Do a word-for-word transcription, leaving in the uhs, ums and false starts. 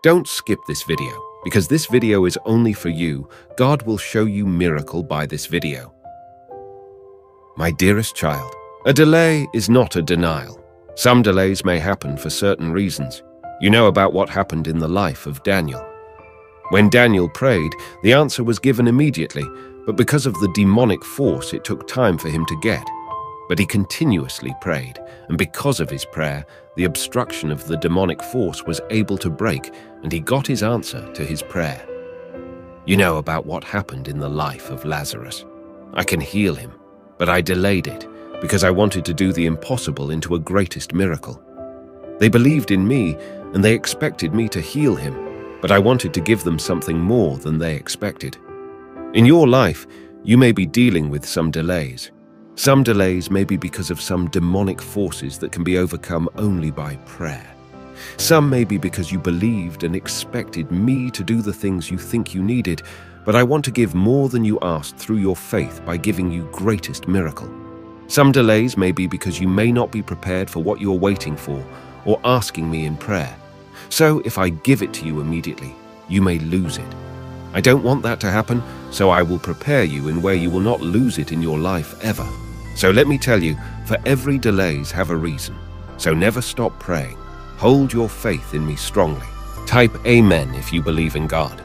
Don't skip this video, because this video is only for you. God will show you miracle by this video. My dearest child, a delay is not a denial. Some delays may happen for certain reasons. You know about what happened in the life of Daniel. When Daniel prayed, the answer was given immediately, but because of the demonic force it took time for him to get. But he continuously prayed, and because of his prayer, the obstruction of the demonic force was able to break, and he got his answer to his prayer. You know about what happened in the life of Lazarus. I can heal him, but I delayed it, because I wanted to do the impossible into a greatest miracle. They believed in me, and they expected me to heal him, but I wanted to give them something more than they expected. In your life, you may be dealing with some delays. Some delays may be because of some demonic forces that can be overcome only by prayer. Some may be because you believed and expected me to do the things you think you needed, but I want to give more than you asked through your faith by giving you greatest miracle. Some delays may be because you may not be prepared for what you're waiting for or asking me in prayer. So if I give it to you immediately, you may lose it. I don't want that to happen, so I will prepare you in where you will not lose it in your life ever. So let me tell you, for every delays have a reason. So never stop praying. Hold your faith in me strongly. Type Amen if you believe in God.